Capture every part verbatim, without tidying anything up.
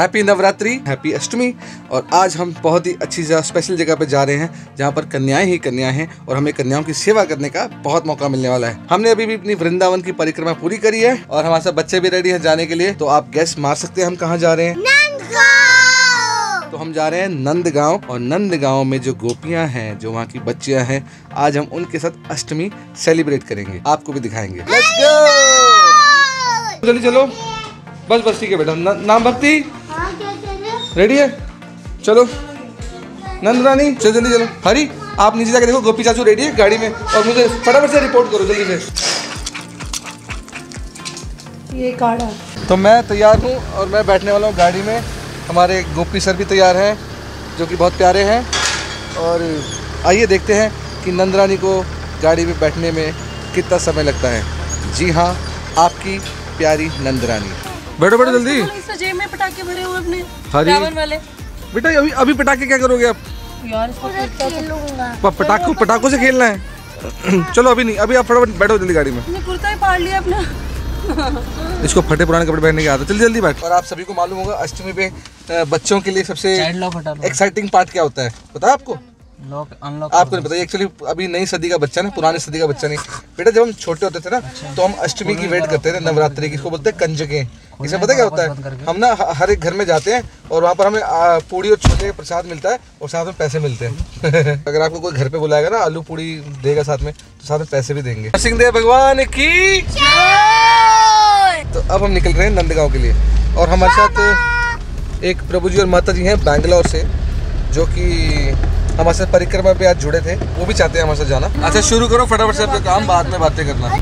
Happy Navratri, happy अष्टमी। और आज हम बहुत ही अच्छी स्पेशल जगह पर जा रहे हैं जहाँ पर कन्याएं ही कन्याएं हैं और हमें कन्याओं की सेवा करने का बहुत मौका मिलने वाला है। हमने अभी भी अपनी वृंदावन की परिक्रमा पूरी करी है और हमारे साथ बच्चे भी रेडी हैं जाने के लिए। तो आप गेस्ट मार सकते हैं हम कहाँ जा रहे हैं। तो हम जा रहे हैं नंदगांव, और नंदगांव में जो गोपियां हैं, जो वहाँ की बच्चियां हैं, आज हम उनके साथ अष्टमी सेलिब्रेट करेंगे, आपको भी दिखाएंगे। लेट्स गो, जल्दी चलो। बस बस ठीक है बेटा। ना, नाम भक्ति, रेडी है? चलो नंद रानी, चलो जल्दी चलो। हरी, आप नीचे जाके देखो गोपी चाचू रेडी है गाड़ी में, और मुझे फटाफट से रिपोर्ट करो जल्दी से। ये काढ़ा तो मैं तैयार हूँ और मैं बैठने वाला हूँ गाड़ी में। हमारे गोपी सर भी तैयार हैं जो कि बहुत प्यारे हैं, और आइए देखते हैं कि नंदरानी को गाड़ी में बैठने में कितना समय लगता है। जी हाँ, आपकी प्यारी नंदरानी। बैठो बैठो जल्दी। सजे में पटाखे भरे हुए अपने रावण वाले। बेटा अभी अभी पटाखे क्या करोगे आप? यार इसको पटाखों पटाखों से खेलना है। चलो अभी नहीं, अभी आप फटाफट बैठो जल्दी गाड़ी में। कुर्ता ही फाड़ लिया अपना। इसको फटे पुराने कपड़े पहनने के आता। चल जल्दी बैठ। और आप सभी को मालूम होगा अष्टमी पे बच्चों के लिए सबसे एक्साइटिंग पार्ट क्या होता है, पता है आपको? लॉक अनलॉक आपको नहीं पता एक्चुअली। अभी नई सदी का बच्चा ना, पुरानी सदी का बच्चा नहीं बेटा। जब हम छोटे होते थे ना, अच्छा। तो हम अष्टमी की वेट करते थे, नवरात्रि की। इसको बोलते हैं कंजके। इसे पता क्या होता है, हम ना हर एक घर में जाते हैं और वहाँ पर हमें पूड़ी और छोले प्रसाद मिलता है और साथ में पैसे मिलते हैं। अगर आपको कोई घर पे बुलाएगा ना, आलू पूड़ी देगा साथ में, तो साथ में पैसे भी देंगे। सिंहदेव भगवान की। तो अब हम निकल रहे हैं नंदगांव के लिए, और हमारे साथ एक प्रभु जी और माता जी हैं बेंगलौर से, जो कि हमारे साथ परिक्रमा पे आज जुड़े थे। वो भी चाहते हैं हमारे साथ जाना। अच्छा शुरू करो फटाफट से अपना काम, बाद में बातें करना।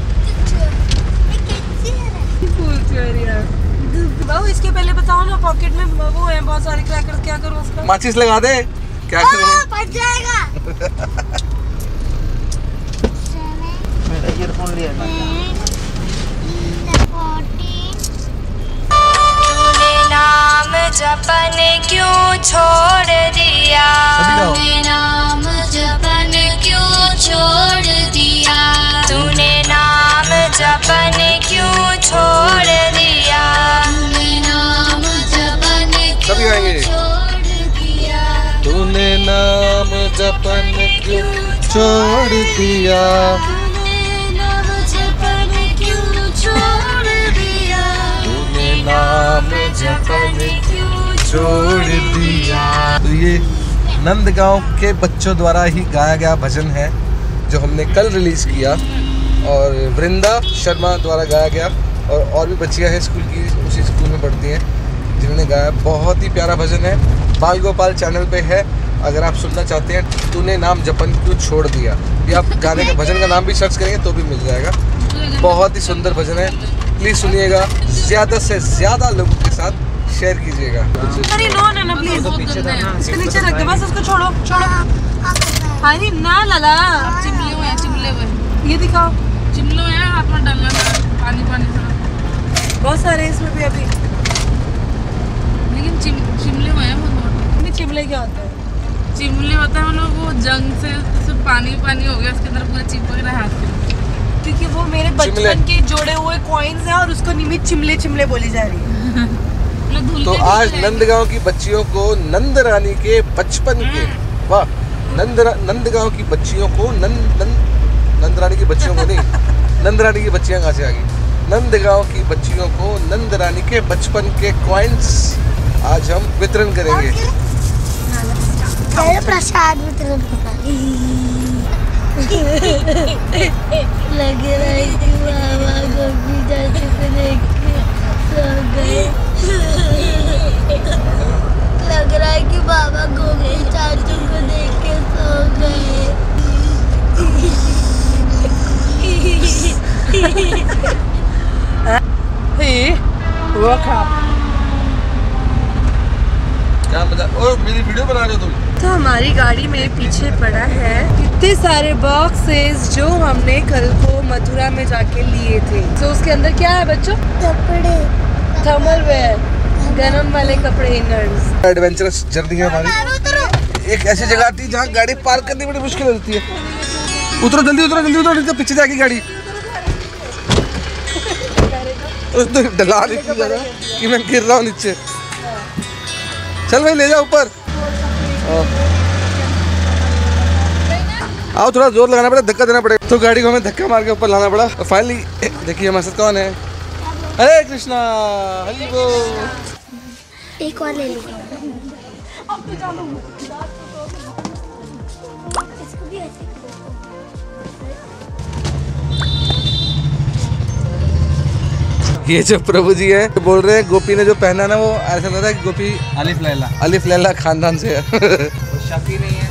इसके पहले बताओ ना, पॉकेट में वो है बहुत सारे क्रैकर्स, क्या करूं उसका? माचिस लगा दे, क्या करूं? फट जाएगा। मेरा ईयरफोन लिया ना। नाम जपन क्यों छोड़ दिया, तूने नाम जपन क्यों छोड़ दिया, तूने नाम जपन क्यों छोड़ दिया, तूने नाम जपन क्यों छोड़ दिया, तूने नाम जपन क्यों छोड़ दिया, तूने नाम जपन क्यों छोड़ दिया, तूने नाम जपन क्यों छोड़ दिया। तो ये नंदगांव के बच्चों द्वारा ही गाया गया भजन है जो हमने कल रिलीज किया, और वृंदा शर्मा द्वारा गाया गया। और और भी बच्चियां हैं स्कूल की, उसी स्कूल में पढ़ती हैं, जिन्होंने गाया। बहुत ही प्यारा भजन है, बाल गोपाल चैनल पे है, अगर आप सुनना चाहते हैं। तूने नाम जपन क्यों छोड़ दिया, ये आप गाने का भजन का नाम भी सर्च करेंगे तो भी मिल जाएगा। बहुत ही सुंदर भजन है, प्लीज़ सुनिएगा। ज़्यादा से ज़्यादा लोगों के साथ शेयर कीजिएगा। अरे नो ना ना प्लीज, इसके नीचे रख दो बस, उसको छोड़ो छोड़ो। अरे ना लाला, चिमले हुए हैं, चिमले हुए। ये दिखाओ, चिमले हुए हैं, हाथ में डालना पानी पानी सा। बहुत सारे इसमें भी अभी, लेकिन चिमले हुए हैं बहुत। नहीं चिमले क्या होता है? चिमले होता है मतलब वो जंग से सब पानी पानी हो गया, उसके अंदर पूरा चिपक रहा है हाथ में, क्योंकि वो मेरे बचपन के जोड़े हुए कॉइन्स हैं और उसको निमित चिमले चिमले बोली जा रही है। तो आज नंदगांव की बच्चियों को नंद रानी के बचपन के, वाह, नंद नंदगांव की बच्चियों को नंद नंद रानी की बच्चियों को नहीं, नंद रानी की बच्चियां कहाँ से आ गई? नंदगांव की बच्चियों को नंद रानी के बचपन के कॉइन्स आज हम वितरण करेंगे। प्रसाद वितरण लग रहा है कि मामा गोपी चाचू को देख के सो गए। लग रहा है कि मामा गोपी चाचू को देख के सो गए। वो क्या बता, ओ मेरी वीडियो बना रहे हो तुम? तो हमारी गाड़ी में पीछे पड़ा है कितने सारे बॉक्सेस जो हमने कल को मथुरा में जाके लिए थे। तो उसके अंदर क्या है बच्चों? कपड़े, थर्मल वेयर, गर्म वाले कपड़े, इनर्स। एडवेंचरस जर्नी है हमारी। एक ऐसी जगह आती है जहाँ गाड़ी पार्क करनी बड़ी मुश्किल होती है। उतरो जल्दी, उतरो जल्दी, उतरो जल्दी, पीछे जाएगी गाड़ी। ढला रही कि मैं गिर रहा हूँ नीचे। चल भाई ले जाओ ऊपर। आओ थोड़ा जोर लगाना पड़ेगा, धक्का देना पड़ेगा, तो गाड़ी को हमें धक्का मार के ऊपर लाना पड़ा। फाइनली देखिए हमारे साथ कौन है। हरे कृष्णा, हरि बोल। एक और ले लो। ये जो प्रभु जी है तो बोल रहे हैं गोपी ने जो पहना ना वो ऐसा लग रहा है कि गोपी अलिफ लैला अलिफ लैला खानदान से है। तो शक ही नहीं है,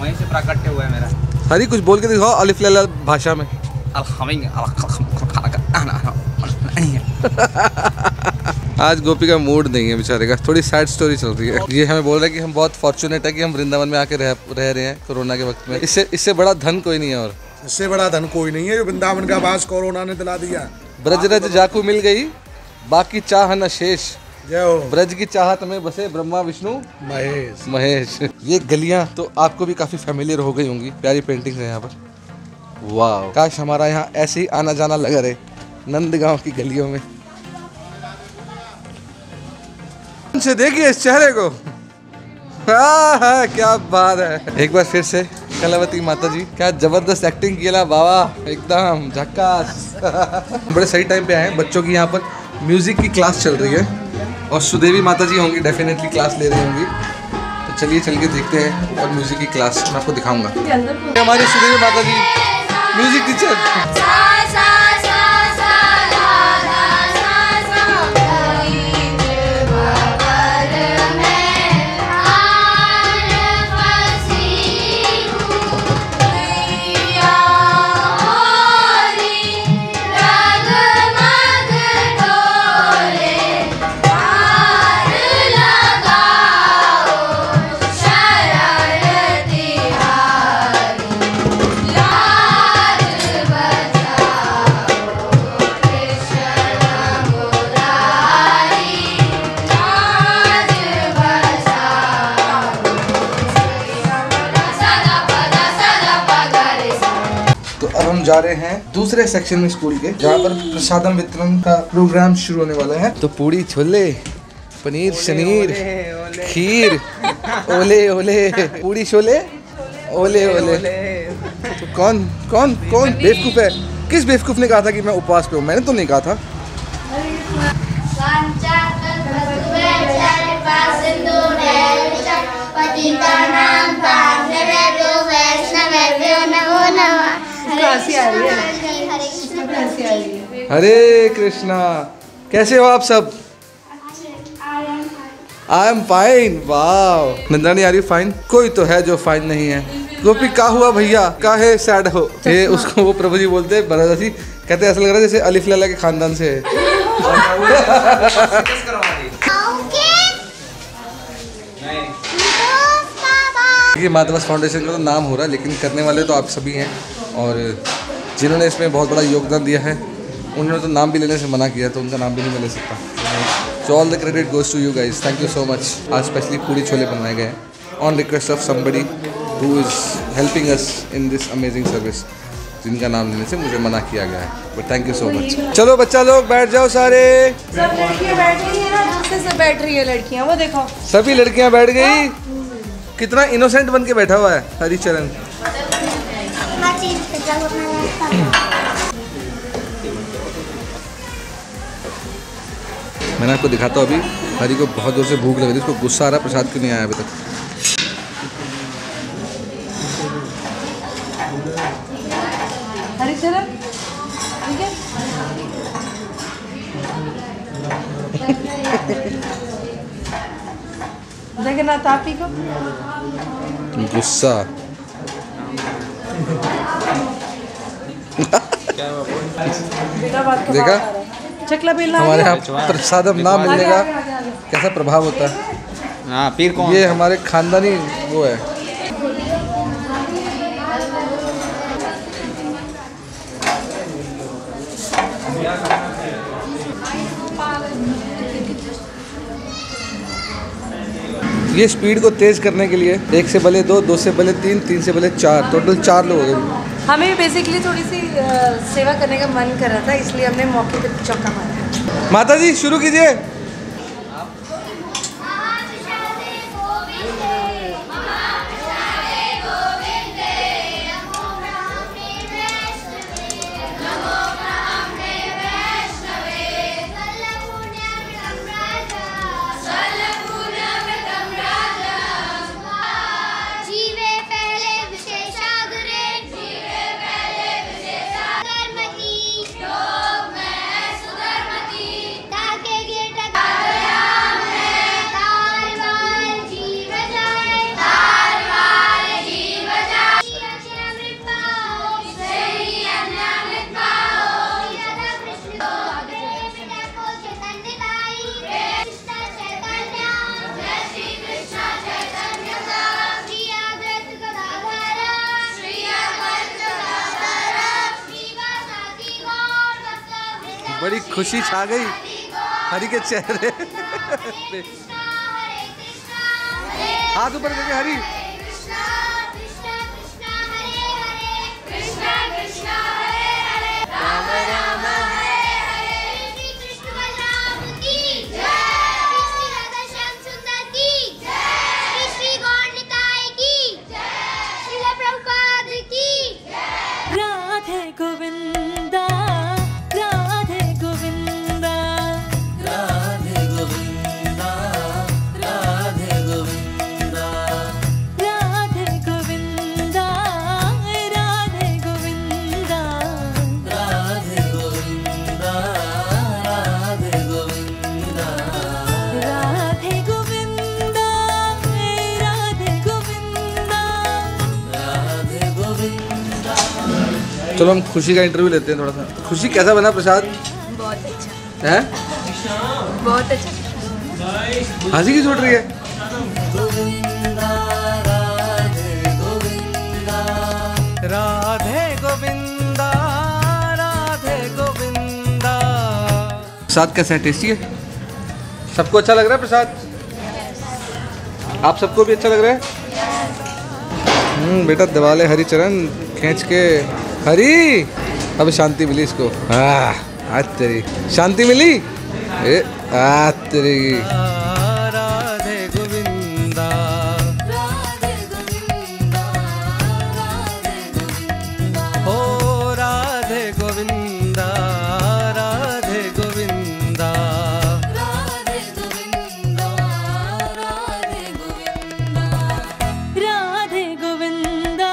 वहीं से प्राकट्य हुआ है मेरा। हरी कुछ बोल के दिखाओ अलिफ लैला भाषा में। आज गोपी का मूड नहीं है बेचारे का, थोड़ी सैड स्टोरी चल रही है। ये हमें बोल रहा है कि हम बहुत फॉर्चुनेट है कि हम वृंदावन में आके रह, रह रहे हैं कोरोना के वक्त में। इससे इससे बड़ा धन कोई नहीं है, और इससे बड़ा धन कोई नहीं है जो वृंदावन का वास कोरोना ने दिला दिया। ब्रज रज जाकू मिल गई, बाकी चाह न शेष। ब्रज की चाहत में बसे ब्रह्मा विष्णु महेश महेश। ये गलियां तो आपको भी काफी फैमिलियर हो गई होंगी, प्यारी पेंटिंग्स है यहाँ पर। वाह, काश हमारा यहाँ ऐसे ही आना जाना लगा रहे नंदगांव की गलियों में। से देखिए इस चेहरे को, हाँ हाँ क्या बात है। एक बार फिर से कलावती माता जी, क्या जबरदस्त एक्टिंग किया बाबा, एकदम झक्कास। बड़े सही टाइम पे आए हैं। बच्चों की यहाँ पर म्यूजिक की क्लास चल रही है और सुदेवी माता जी होंगी डेफिनेटली क्लास ले रही होंगी। तो चलिए चल के देखते हैं और म्यूजिक की क्लास मैं आपको दिखाऊंगा। हमारी सुदेवी माता जी म्यूजिक टीचर। जा रहे हैं दूसरे सेक्शन में स्कूल के, जहाँ पर प्रसादम वितरण का प्रोग्राम शुरू होने वाला है। तो पूड़ी छोले पनीर शनीर खीर ओले ओले, पूड़ी छोले ओले ओले। तो कौन कौन कौन बेवकूफ है? किस बेवकूफ ने कहा था कि मैं उपवास पे हूँ? मैंने तो नहीं कहा था। हरे कृष्णा, कैसे हो आप सब? I am fine. वाह, नंदा नहीं आ रही फाइन, कोई तो है जो फाइन नहीं है। गोपी का हुआ भैया, काहे सैड हो? ये उसको वो प्रभु जी बोलते हैं, बरादा जी कहते हैं, ऐसा लग रहा है जैसे अलिफ लैला के खानदान से है। ये माधवास फाउंडेशन का तो नाम हो रहा है, लेकिन करने वाले तो आप सभी हैं, और जिन्होंने इसमें बहुत बड़ा योगदान दिया है उन्होंने तो नाम भी लेने से मना किया, तो उनका नाम भी नहीं मैं ले सकता। So all the credit goes to you guys, thank you so much. आज स्पेशली पूरी छोले बनवाए गए on request of somebody who is helping us in this amazing service, जिनका नाम लेने से मुझे मना किया गया है, but thank you so much. चलो बच्चा लोग बैठ जाओ सारे। सब लड़कियाँ बैठ गई है ना, दूसरे से बैठ रही है लड़कियाँ, वो देखो सभी लड़कियाँ बैठ गई। कितना इनोसेंट बन के बैठा हुआ है हरिचरण। मैंने आपको दिखाता हूँ, अभी हरी को बहुत जोर से भूख लग रही है, उसको गुस्सा आ रहा है प्रसाद क्यों नहीं आया अभी तक। हरी शरण ठीक है, जगन्नाथ आप ही को गुस्सा। देखा चकला बेलना, हमारे यहाँ प्रसादम ना मिलने का कैसा प्रभाव होता है। हाँ, पीर कौन? ये हमारे खानदानी वो है। ये स्पीड को तेज करने के लिए एक से भले दो, दो से भले तीन, तीन से भले चार, टोटल चार लोग हो गए। हमें बेसिकली थोड़ी सी आ, सेवा करने का मन कर रहा था, इसलिए हमने मौके पे चौका मारा। माता जी शुरू कीजिए। बड़ी खुशी छा गई हरि के चेहरे पे। हाथ ऊपर करके हरि चलो हम खुशी का इंटरव्यू लेते हैं थोड़ा सा। खुशी कैसा बना प्रसाद? बहुत अच्छा है, बहुत अच्छा। हंसी की छूट रही है। राधे गोविंदा राधे गोविंदा। प्रसाद कैसा है? टेस्टी है? सबको अच्छा लग रहा है प्रसाद? आप सबको भी अच्छा लग रहा है? हम्म बेटा दबा ले हरिचरण खींच के। हरी अब शांति मिली इसको। आ तेरी शांति मिली ए, आ तेरी। राधे गोविंदा हो राधे गोविंदा राधे गोविंदा राधे गोविंदा राधे गोविंदा राधे गोविंदा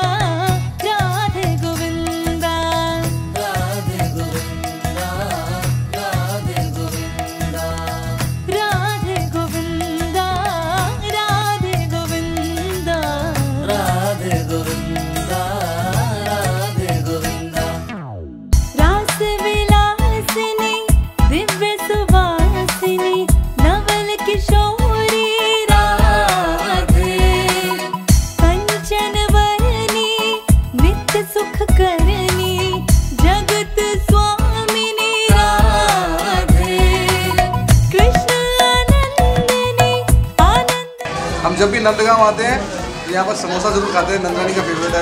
जब भी नंदगांव आते हैं तो यहाँ पर समोसा जरूर खाते हैं। नंदगानी का फेवरेट है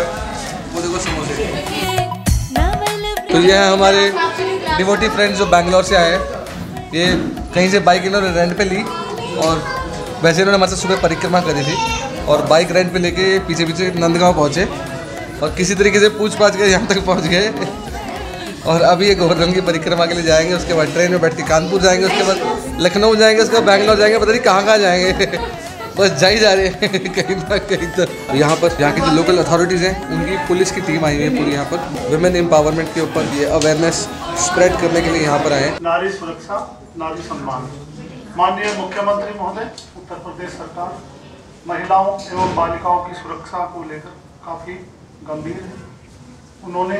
वो, देखो समोसे। तो ये हैं हमारे डिवोटी फ्रेंड्स जो बेंगलौर से आए हैं। ये कहीं से बाइक इन्होंने रेंट पे ली और वैसे इन्होंने हमारे साथ सुबह परिक्रमा करी थी और बाइक रेंट पे लेके पीछे पीछे नंदगांव पहुँचे और किसी तरीके से पूछ पाछ के यहाँ तक पहुँच गए और अभी ये गोवर्धन की परिक्रमा के लिए जाएंगे। उसके बाद ट्रेन में बैठ के कानपुर जाएंगे, उसके बाद लखनऊ जाएंगे, उसके बाद बेंगलौर जाएंगे, पता नहीं कहाँ कहाँ जाएंगे। बस जा ही जा रहे हैं कहीं ना कहीं। तो यहाँ पर यहाँ की जो लोकल अथॉरिटीज़ हैं उनकी पुलिस की टीम आई हुई है पूरी यहाँ पर। वुमेन एम्पावरमेंट के ऊपर ये अवेयरनेस स्प्रेड करने के लिए यहाँ पर आए हैं। नारी सुरक्षा, नारी सम्मान। माननीय मुख्यमंत्री महोदय, उत्तर प्रदेश सरकार महिलाओं एवं बालिकाओं की सुरक्षा को लेकर काफ़ी गंभीर है। उन्होंने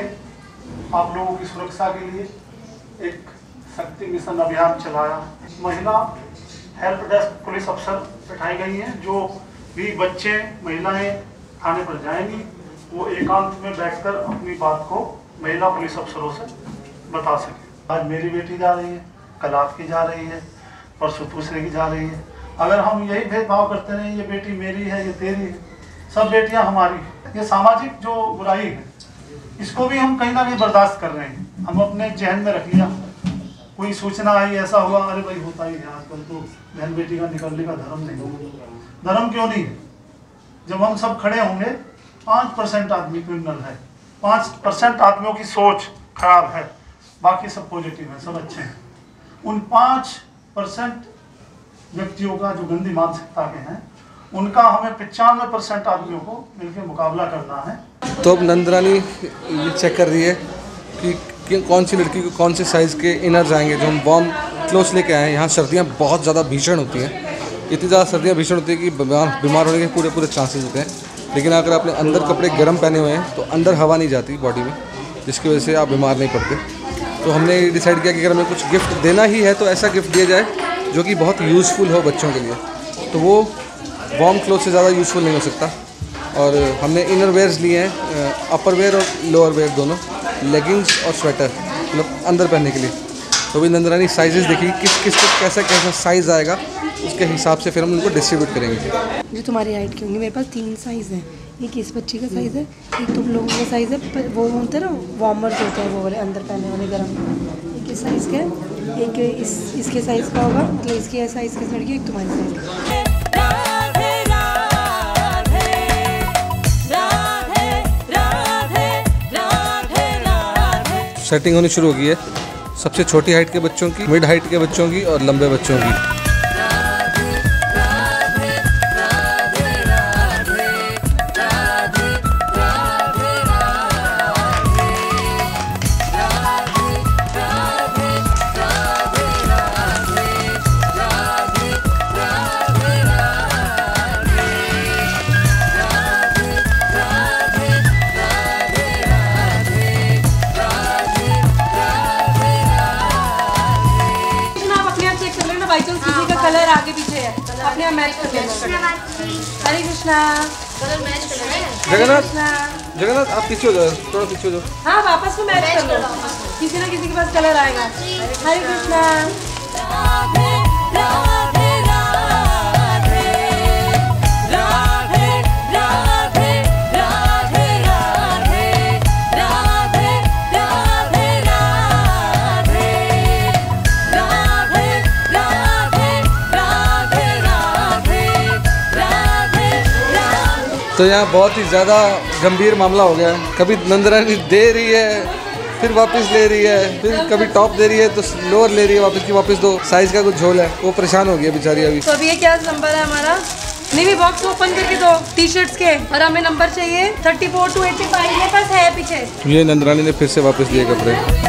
आप लोगों की सुरक्षा के लिए एक शक्ति मिशन अभियान चलाया। महिला हेल्प डेस्क पुलिस अफसर बैठाई गई हैं। जो भी बच्चे महिलाएं थाने पर जाएंगी वो एकांत में बैठकर अपनी बात को महिला पुलिस अफसरों से बता सके। आज मेरी बेटी जा रही है, कल आपकी जा रही है, परसों दूसरे की जा रही है। अगर हम यही भेदभाव करते रहे, ये बेटी मेरी है, ये तेरी है, सब बेटियां हमारी है, ये सामाजिक जो बुराई है इसको भी हम कहीं ना कहीं बर्दाश्त कर रहे हैं। हम अपने जहन में रख लिया, कोई सूचना आई ऐसा हुआ, अरे भाई होता ही है आजकल तो, बहन बेटी का निकलने का धर्म नहीं होगा। धर्म क्यों नहीं है जब हम सब खड़े होंगे? पाँच परसेंट आदमी क्रिमिनल है, पाँच परसेंट आदमियों की सोच खराब है, बाकी सब पॉजिटिव है, सब अच्छे हैं। उन पाँच परसेंट व्यक्तियों का जो गंदी मानसिकता के हैं उनका हमें पचानवे परसेंट आदमियों को मिलकर मुकाबला करना है। तो अब नंदरानी ये चेक कर रही है कि कि कौन सी लड़की को कौन से साइज़ के इनर्स आएंगे जो हम वार्म क्लोथ्स लेके आए हैं। यहाँ सर्दियाँ बहुत ज़्यादा भीषण होती हैं, इतनी ज़्यादा सर्दियाँ भीषण होती है कि बीमार बीमार होने के पूरे पूरे चांसेस होते हैं। लेकिन अगर आपने अंदर कपड़े गर्म पहने हुए हैं तो अंदर हवा नहीं जाती बॉडी में, जिसकी वजह से आप बीमार नहीं पड़ते। तो हमने डिसाइड किया कि अगर हमें कुछ गिफ्ट देना ही है तो ऐसा गिफ्ट दिया जाए जो कि बहुत यूज़फुल हो बच्चों के लिए। तो वो वार्म क्लोथ से ज़्यादा यूज़फुल नहीं हो सकता। और हमने इनर वेयर्स लिए हैं, अपर वेयर और लोअर वेयर दोनों, लेगिंग्स और स्वेटर मतलब अंदर पहनने के लिए। तो भी नंदरानी साइजेस देखिए किस किस को कैसा कैसा साइज़ आएगा, उसके हिसाब से फिर हम उनको डिस्ट्रीब्यूट करेंगे। जो तुम्हारी हाइट की होंगी, मेरे पास तीन साइज़ हैं, एक इस बच्ची का साइज़ है, एक तुम लोगों का साइज़ है, पर वो होता है ना वार्मर्स होते हैं वो वाले अंदर पहनने वाले गर्म, एक इस साइज़ का, एक इस इसके साइज़ का होगा, मतलब इसके साइज़ की लड़की, एक तुम्हारी साइज़। सेटिंग होनी शुरू हो गई है, सबसे छोटी हाइट के बच्चों की, मिड हाइट के बच्चों की और लंबे बच्चों की। कलर आगे पीछे है, अपने मैच कर लेना। हरे कृष्णा, कलर मैच कर लेना। जगन्नाथ, जगन्नाथ आप पीछे हो जाओ, थोड़ा पीछे हो जाओ। हाँ वापस में मैच कर लो, किसी ना किसी के पास कलर आएगा। हरे कृष्णा। तो यहाँ बहुत ही ज़्यादा गंभीर मामला हो गया है, कभी नंदरानी दे रही है फिर वापस ले रही है, फिर कभी टॉप दे रही है तो लोअर ले रही है वापस की वापस दो, साइज़ का कुछ झोल है, वो परेशान हो गया बेचारी अभी। तो अभी ये क्या नंबर है हमारा, नहीं बॉक्स ओपन करके दो टी शर्ट्स के, और हमें नंबर चाहिए thirty four two eighty five, मेरे पास है पीछे। ये नंदरानी ने फिर से वापस लिए कपड़े।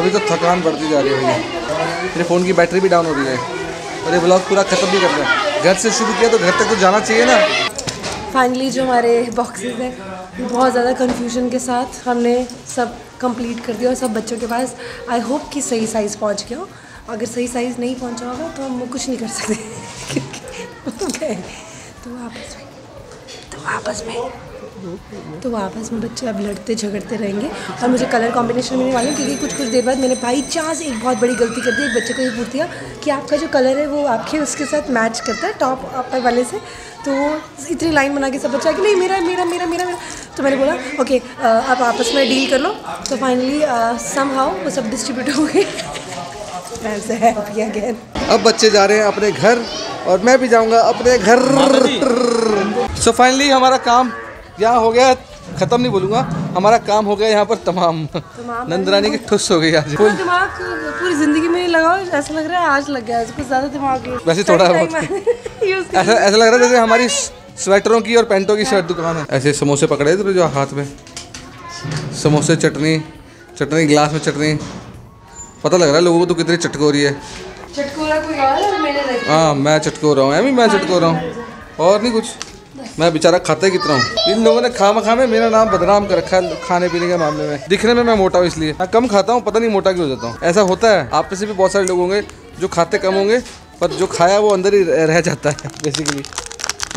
अभी तो थकान बढ़ती जा रही है, मेरे फ़ोन की बैटरी भी डाउन हो रही है, और ये ब्लॉग पूरा ख़त्म भी करना है। घर से शुरू किया तो घर तक तो जाना चाहिए ना। फाइनली जो हमारे बॉक्सेस हैं, बहुत ज़्यादा कन्फ्यूजन के साथ हमने सब कंप्लीट कर दिया, और सब बच्चों के पास आई होप कि सही साइज़ पहुंच गया हो। अगर सही साइज़ नहीं पहुँचा होगा तो हम कुछ नहीं कर सकते क्योंकि तो आपस में तो आपस में तो आपस में बच्चे अब लड़ते झगड़ते रहेंगे, और मुझे कलर कॉम्बिनेशन मिलने वाले हैं क्योंकि कुछ कुछ देर बाद मैंने बाई चांस एक बहुत बड़ी गलती कर दी। एक बच्चे को ये पूछ दिया कि आपका जो कलर है वो आपके उसके साथ मैच करता है टॉप अपर वाले से, तो इतनी लाइन बना के सब बच्चा कि नहीं मेरा मेरा मेरा मेरा मेरा तो मैंने बोला ओके आप आपस में डील कर लो। तो फाइनली सम हाउ वो सब डिस्ट्रीब्यूट हो गए। अब बच्चे जा रहे हैं अपने घर और मैं भी जाऊँगा अपने घर। सो फाइनली हमारा काम यहाँ हो गया, खत्म नहीं बोलूँगा, हमारा काम हो गया यहाँ पर तमाम। नंदरानी की ठुस हो गई आज। पूरा दिमाग पूरी जिंदगी में लगाओ, ऐसा लग रहा है आज लग गया उसको ज़्यादा दिमाग। वैसे थोड़ा बहुत ऐसा ऐसा लग रहा है जैसे हमारी स्वेटरों की और पैंटों की शर्ट दुकान है। ऐसे समोसे पकड़े थे जो हाथ में, समोसे चटनी चटनी गिलास में चटनी, पता लग रहा है लोगों को तो कितनी चटको रही है। हाँ मैं चटको रहा हूँ, अभी मैं चटको रहा हूँ और नहीं कुछ, मैं बेचारा खाता ही कितना हूँ। इन लोगों ने खामा खामे मेरा नाम बदनाम कर रखा है खाने पीने के मामले में। दिखने में मैं मोटा हूँ इसलिए, मैं कम खाता हूँ, पता नहीं मोटा क्यों हो जाता हूँ। ऐसा होता है, आप में से भी बहुत सारे लोग होंगे जो खाते कम होंगे पर जो खाया वो अंदर ही रह जाता है बेसिकली।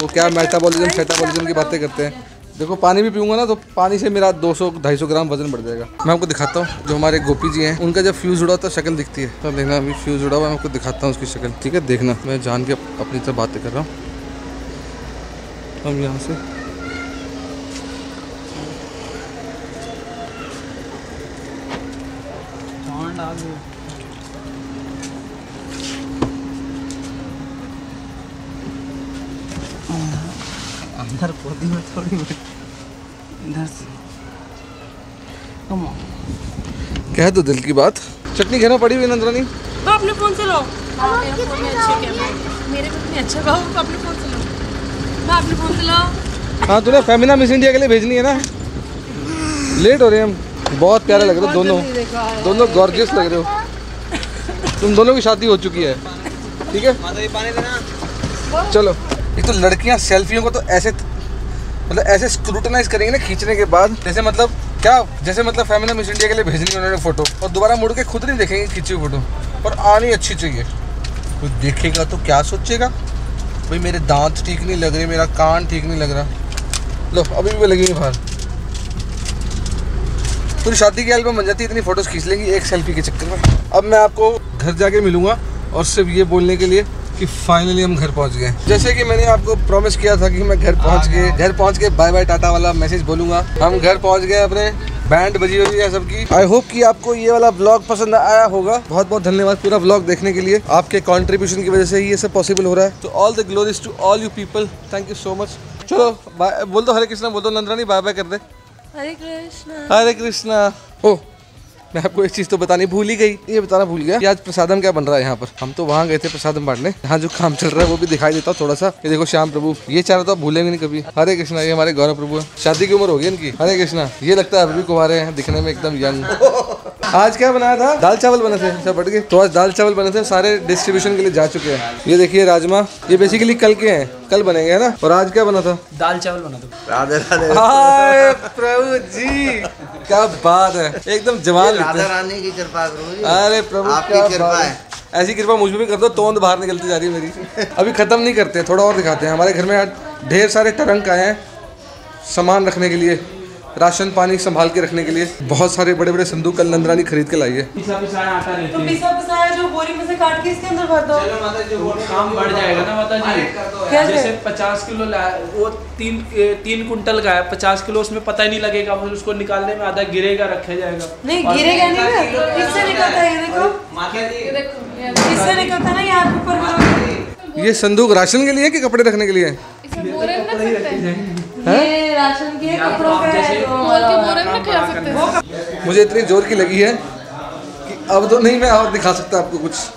वो क्या मेटाबॉलिज्म फेटाबॉलिज्म की बातें करते हैं। देखो पानी भी पीऊँगा ना तो पानी से मेरा दो सौ ढाई सौ ग्राम वजन बढ़ जाएगा। मैं आपको दिखाता हूँ जो हमारे गोपी जी हैं उनका जब फ्यूज़ उड़ा तो शक्ल दिखती है, तो देखना अभी फ्यूज़ उड़ा हुआ मैं आपको दिखाता हूँ उसकी शक्ल, ठीक है देखना। मैं जान के अपनी तरफ बातें कर रहा हूँ। हम यहाँ से अंदर पोदी में थोड़ी इधर से कह दो दिल की बात। चटनी खाना पड़ी हुई नंदरानी तो अपने फोन से लो। मेरे में अच्छा भाव अपने फोन से लो। मैं अपने फोन से लो। हाँ तूने फेमिना मिस इंडिया के लिए भेजनी है ना। लेट हो रहे हैं हम। बहुत प्यारे लग रहे हो दोनों, दोनों गॉर्जियस लग रहे हो। तुम दोनों की शादी हो चुकी है ठीक है। चलो एक तो लड़कियां सेल्फियों को तो ऐसे मतलब ऐसे स्क्रूटनाइज करेंगे ना खींचने के बाद, जैसे मतलब क्या जैसे मतलब फेमिना मिस इंडिया के लिए भेजनी उन्होंने फोटो और दोबारा मुड़ के खुद नहीं देखेंगे खींची हुई फोटो। और आनी अच्छी चाहिए। कोई देखेगा तो क्या सोचेगा, भाई मेरे दांत ठीक नहीं लग रहे, मेरा कान ठीक नहीं लग रहा। लो अभी भी लगेंगे बाहर। पूरी शादी की एल्बम बन जाती है, इतनी फोटोज खींच लेंगी एक सेल्फी के चक्कर में। अब मैं आपको घर जाके मिलूंगा और सिर्फ ये बोलने के लिए कि फाइनली हम घर पहुंच गए। जैसे कि मैंने आपको प्रॉमिस किया था कि मैं घर पहुंच गए घर पहुंच के बाय बाय टाटा वाला मैसेज बोलूंगा। हम घर पहुंच गए, अपने बैंड बजी हुई है सबकी। आई होप कि आपको ये वाला ब्लॉग पसंद आया होगा। बहुत बहुत धन्यवाद पूरा ब्लॉग देखने के लिए। आपके कॉन्ट्रीब्यूशन की वजह से ये सब पॉसिबल हो रहा है। तो all the glories to all you people, thank you so much. चलो बोल दो हरे कृष्णा, बोल दो नंदरानी बाय बाय कर दे। हरे कृष्णा हरे कृष्णा। ओ मैं आपको एक चीज़ तो बतानी भूल ही गई, ये बताना भूल गया कि आज प्रसादम क्या बन रहा है यहाँ पर। हम तो वहाँ गए थे प्रसादम बांटने, यहाँ जो काम चल रहा है वो भी दिखाई देता हूँ थोड़ा सा। ये देखो श्याम प्रभु, ये चारों तो आप भूलेंगे नहीं कभी। हरे कृष्णा, ये हमारे गौरव प्रभु है, शादी की उम्र होगी इनकी। हरे कृष्णा, ये लगता है अभी भी कुंवारे हैं, दिखने में एकदम यंग। आज क्या बनाया था, दाल चावल बने थे सब बढ़ गए। तो आज दाल चावल बने थे, सारे डिस्ट्रीब्यूशन के लिए जा चुके हैं। ये देखिए राजमा, ये बेसिकली कल के हैं, कल बनेंगे है ना। और आज क्या बना था, दाल चावल बना था। राधे राधे प्रभु जी, क्या बात है, एकदम जवान राधा रानी की कृपा। अरे प्रभु आपकी कृपा है, ऐसी कृपा मुझ में भी कर दो। तोंद बाहर निकलती जा रही है मेरी। अभी खत्म नहीं करते, थोड़ा और दिखाते हैं। हमारे घर में आज ढेर सारे टरंक आए हैं सामान रखने के लिए, राशन पानी संभाल के रखने के लिए। बहुत सारे बड़े बड़े संदूक कल नंदरानी खरीद के लाई है। पिसा पिसाया आटा रहती है। तो पिसा पिसाया जो बोरी में से काट के इसके अंदर भर दो। चलो माता जी, वो काम बढ़ जाएगा ना माता जी। जैसे पचास किलो लाया, वो तीन तीन कुंटल का है, पचास किलो उसमें पता ही नहीं लगेगा, उसको निकालने में आधा गिरेगा, रखा जाएगा। नहीं गिरेगा नहीं, इससे निकलता है, इससे निकलता है ना यहाँ पर। ये संदूक राशन के लिए कि कपड़े रखने के लिए है? ये राशन के कपड़ों का है। मुझे इतनी जोर की लगी है कि अब तो नहीं मैं और दिखा सकता आपको कुछ।